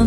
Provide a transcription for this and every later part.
the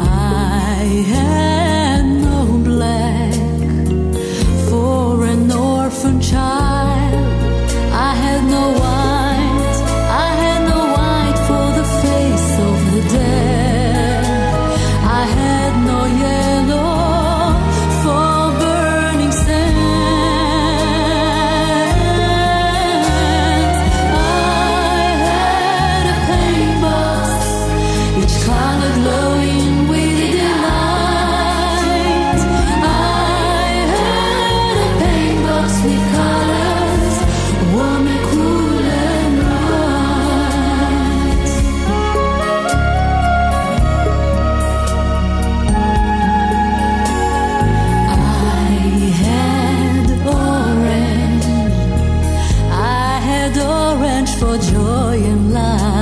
I had no black for an orphan child. I had no white. I had no white for the face of the dead. I had no yellow for burning sands. I had a paint box, each color glowing with delight. I had a paint box with colors, warm and cool and bright. I had orange. I had orange for joy and light.